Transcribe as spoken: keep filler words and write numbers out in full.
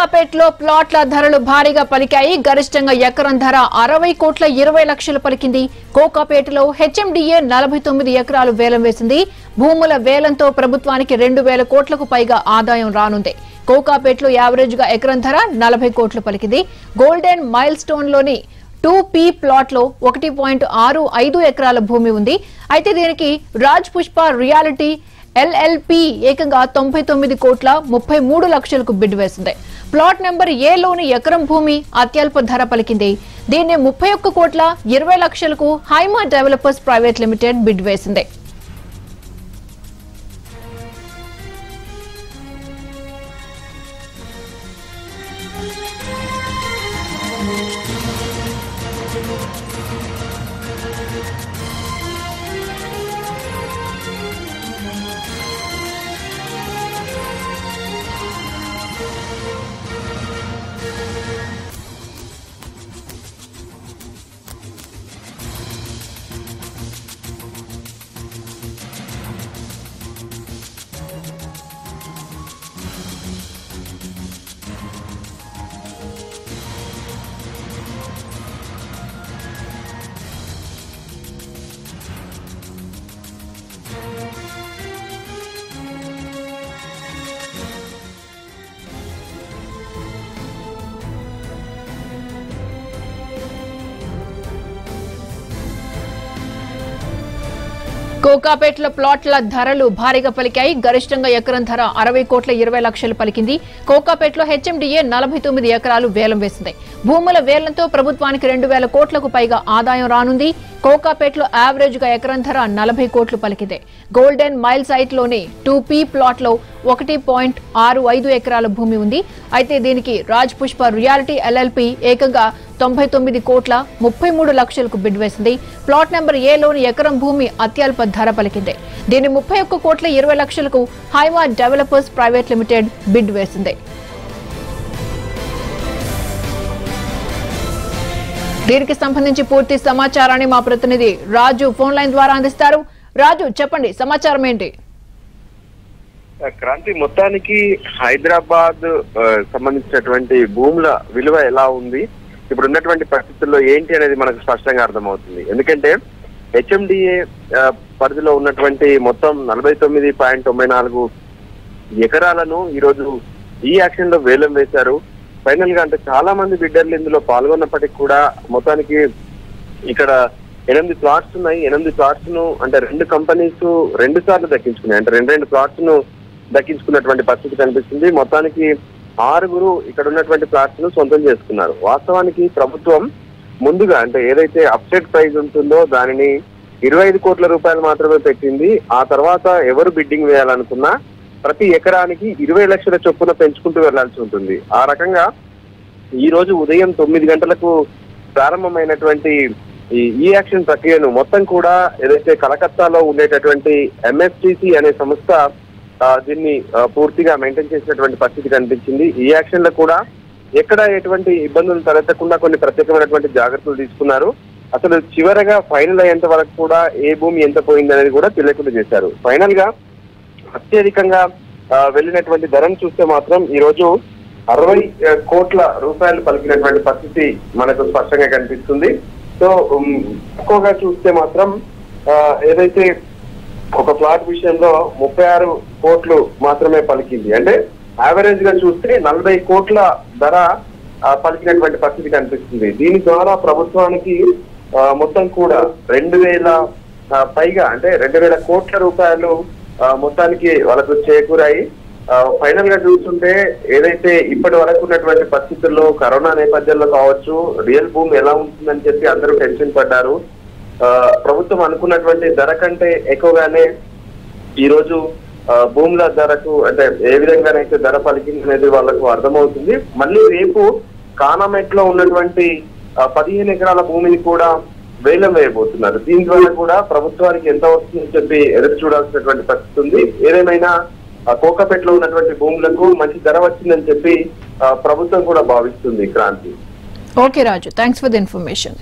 Kokapet lo plot la dharalu bhariga palikayi garishthanga ekaram dhara అరవై కోట్ల ఇరవై లక్షలు పలికింది. Kokapet lo H M D A నలభై తొమ్మిది ఎకరాలు వేలం వేసింది. భూముల వేలంతో ప్రభుత్వానికి రెండు వేల కోట్లకు పైగా ఆదాయం రానుంది. Kokapet lo యావరేజ్ గా ఎకరం ధర నలభై కోట్లు పలికింది. గోల్డెన్ మైల్ స్టోన్ లోని టూ పి ప్లాట్ లో ఒకటి పాయింట్ అరవై ఐదు ఎకరాల భూమి ఉంది. అయితే దీనికి Raj Pushpa reality L L P ఏకంగా తొంభై తొమ్మిది కోట్ల ముప్పై మూడు లక్షలకు బిడ్ వేసింది. ప్లాట్ నెంబర్ ఏ లోని ఎకరం భూమి అత్యల్ప ధర పలికింది. దీన్ని ముప్పై ఒక్క కోట్ల ఇరవై లక్షలకు Haima developers private limited bid వేసింది. Kokapet ప్లాట్ల ధరలు భారీగా పలికాయి. గరిష్టంగా ఎకరం ధర అరవై కోట్ల ఇరవై లక్షలు పలికింది. Kokapet లో హెచ్ ఎం డి ఏ నలభై తొమ్మిది ఎకరాలు వేలం వేసింది. భూముల వేలంతో ప్రభుత్వానికి రెండు వేల కోట్లకు పైగా ఆదాయం రానుంది. Kokapet లో యావరేజ్ గా ఎకరం ధర నలభై కోట్లు పలికింది. గోల్డెన్ మైల్ సైట్ లోని టూ పి ప్లాట్ లో ఒకటి పాయింట్ అరవై ఐదు ఎకరాల భూమి ఉంది. అయితే దీనికి Raj Pushpa reality L L P ఏకంగా తొంభై తొమ్మిది కోట్ల ముప్పై మూడు లక్షలకు బిడ్ వేసింది. ప్లాట్ నెంబర్ ఏ లోని ఎకరం భూమి అత్యల్ప ధర పలికింది. దీన్ని ముప్పై ఒక్క కోట్ల ఇరవై లక్షలకు Haima developers private limited bid వేసింది. దీనికి సంబంధించి పూర్తి సమాచారాన్ని మా ప్రతినిధి రాజు ఫోన్ లైన్ ద్వారా అందిస్తారు. రాజు, చెప్పండి, సమాచారం ఏంటి? క్రాంతి, మొత్తానికి హైదరాబాద్ సంబంధించినటువంటి భూముల విలువ ఎలా ఉంది, ఇప్పుడు ఉన్నటువంటి పరిస్థితుల్లో ఏంటి అనేది మనకు స్పష్టంగా అర్థమవుతుంది. ఎందుకంటే హెచ్ ఎం డి ఏ పరిధిలో ఉన్నటువంటి మొత్తం నలభై తొమ్మిది పాయింట్ తొంభై నాలుగు ఎకరాలను ఈరోజు ఈ యాక్షన్ లో వేలం వేశారు. ఫైనల్ గా అంటే చాలా మంది బిడ్డర్లు ఇందులో పాల్గొన్నప్పటికీ కూడా మొత్తానికి ఇక్కడ ఎనిమిది ప్లాట్స్ ఉన్నాయి. ఎనిమిది ప్లాట్స్ ను అంటే రెండు కంపెనీస్ రెండు సార్లు దక్కించుకున్నాయి. అంటే రెండు రెండు ప్లాట్స్ ను దక్కించుకున్నటువంటి పరిస్థితి కనిపిస్తుంది. మొత్తానికి ఆరుగురు ఇక్కడ ఉన్నటువంటి ప్లాట్స్ ను సొంతం చేసుకున్నారు. వాస్తవానికి ప్రభుత్వం ముందుగా అంటే ఏదైతే అప్సెట్ ప్రైజ్ ఉంటుందో దానిని ఇరవై ఐదు కోట్ల రూపాయలు మాత్రమే పెట్టింది. ఆ తర్వాత ఎవరు బిడ్డింగ్ వేయాలనుకున్నా ప్రతి ఎకరానికి ఇరవై లక్షల చొప్పున పెంచుకుంటూ వెళ్లాల్సి ఉంటుంది. ఆ రకంగా ఈ రోజు ఉదయం తొమ్మిది గంటలకు ప్రారంభమైనటువంటి ఈ యాక్షన్ ప్రక్రియను మొత్తం కూడా ఏదైతే కలకత్తాలో ఉండేటటువంటి ఎం ఎస్ టి సి అనే సంస్థ దీన్ని పూర్తిగా మెయింటైన్ చేసినటువంటి పరిస్థితి కనిపించింది. ఈ యాక్షన్ లో కూడా ఎక్కడ ఎటువంటి ఇబ్బందులు తలెత్తకుండా కొన్ని ప్రత్యేకమైనటువంటి జాగ్రత్తలు తీసుకున్నారు. అసలు చివరగా ఫైనల్ అయ్యేంత వరకు కూడా ఏ భూమి ఎంత పోయింది అనేది కూడా తెలియకుండా చేశారు. ఫైనల్ గా అత్యధికంగా వెళ్ళినటువంటి ధరను చూస్తే మాత్రం ఈ రోజు అరవై కోట్ల రూపాయలు పలికినటువంటి పరిస్థితి మనకు స్పష్టంగా కనిపిస్తుంది. సో ఎక్కువగా చూస్తే మాత్రం ఏదైతే ఒక ప్లాట్ విషయంలో ముప్పై ఆరు కోట్లు మాత్రమే పలికింది. అంటే యావరేజ్ గా చూస్తే నలభై కోట్ల ధర పలికినటువంటి పరిస్థితి కనిపిస్తుంది. దీని ద్వారా ప్రభుత్వానికి మొత్తం కూడా రెండు వేల పైగా అంటే రెండు వేల కోట్ల రూపాయలు మొత్తానికి వాళ్ళకు చేకూరాయి. ఫైనల్ గా చూస్తుంటే ఏదైతే ఇప్పటి వరకు ఉన్నటువంటి పరిస్థితుల్లో కరోనా నేపథ్యంలో కావచ్చు, రియల్ భూమి ఎలా ఉంటుందని చెప్పి అందరూ టెన్షన్ పడ్డారు. ప్రభుత్వం అనుకున్నటువంటి ధర కంటే ఎక్కువగానే ఈరోజు భూముల ధరకు అంటే ఏ విధంగానైతే ధర పలికింది అనేది వాళ్ళకు అర్థమవుతుంది. మళ్ళీ రేపు కానామెట్ లో ఉన్నటువంటి పదిహేను ఎకరాల భూమిని కూడా వేలం వేయబోతున్నారు. దీని ద్వారా కూడా ప్రభుత్వానికి ఎంత వస్తుందని చెప్పి ఎదురు చూడాల్సినటువంటి పరిస్థితి ఉంది. ఏదేమైనా Kokapet లో ఉన్నటువంటి భూములకు మంచి ధర వచ్చిందని చెప్పి ప్రభుత్వం కూడా భావిస్తుంది. Kranthi, okay Raju, thanks for the information.